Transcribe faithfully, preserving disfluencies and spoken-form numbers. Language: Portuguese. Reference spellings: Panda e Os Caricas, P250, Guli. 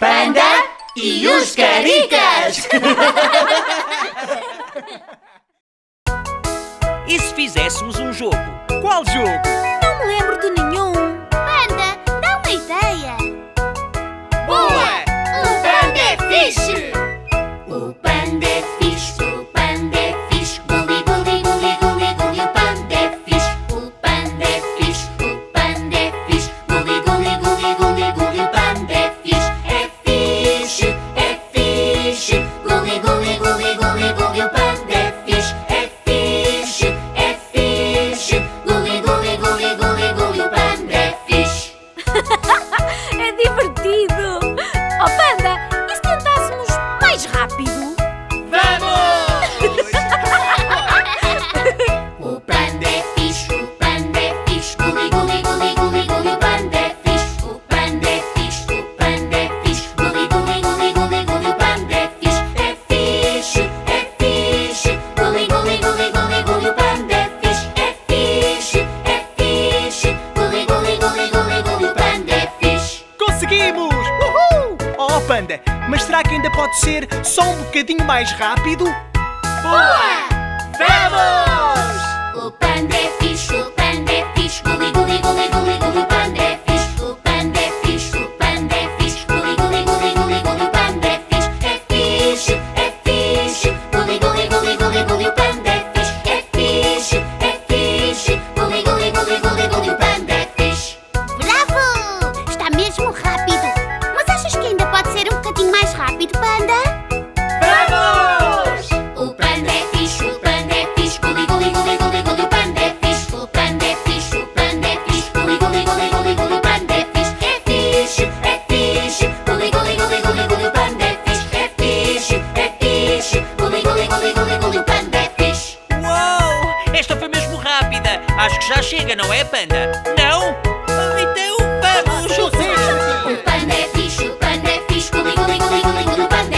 Panda e os Caricas! E se fizéssemos um jogo? Qual jogo? Não me lembro de nenhum. Panda, dá uma ideia. Boa! O Panda é fixe! O Panda é fixe, o Panda é fixe. Guli, guli, guli, guli, guli, o Panda é fixe. O Panda é fixe, o Panda é fixe. Guli, guli, guli, guli, guli, o Panda é fixe. É fixe, é fixe. Guli, guli, guli, guli, guli, o Panda é fixe. É fixe, é fixe. Guli, guli, guli, guli, guli, o Panda é fixe. É divertido. Oh, Panda, e se tentássemos mais rápido? Vamos! O Panda é fixe, o Panda é fixe. Guli, guli, guli, guli, guli, o Panda é fixe. O Panda é fixe, o Panda é fixe. Guli, guli, guli, guli, guli, o Panda é fixe. É fixe, é fixe. Guli, guli, guli, guli, guli, o Panda é fixe. É fixe, é fixe. Guli, guli, guli, guli, guli, o Panda é fixe. Conseguimos! Uhul! Oh, Panda, mas será que ainda pode ser só um bocadinho mais rápido? Boa! Vamos! O Panda é fixe, o Panda é fixe. Guli, guli, guli, guli, guli, o Panda é fixe. O Panda é fixe, o Panda é fixe. Guli, guli, guli, guli, guli, o Panda é fixe. É fixe, é fixe. Guli, guli, guli, guli, guli, o Panda é fixe. É fixe, é fixe. Guli, guli, guli, guli, guli, o Panda é fixe. Bravo! Está mesmo rápido. Mas achas que ainda pode ser um bocadinho mais rápido, Panda? Vamos! O Panda é fixe, o Panda é fixe. Guli, guli, guli, guli, guli, o Panda é fixe. O Panda é fixe, o Panda é fixe. Guli, guli, guli, guli, guli, o Panda é fixe. É fixe, é fixe. Guli, guli, guli, guli, guli, o Panda é fixe. É fixe, é fixe. Guli, guli, guli, guli, guli, o Panda é fixe. Uau! Esta foi mesmo rápida. Acho que já chega, não é, Panda? Não? Ah, então vamos! O Panda é fixe, o Panda é fixe. Guli, guli, guli, guli, guli, o Panda é fixe.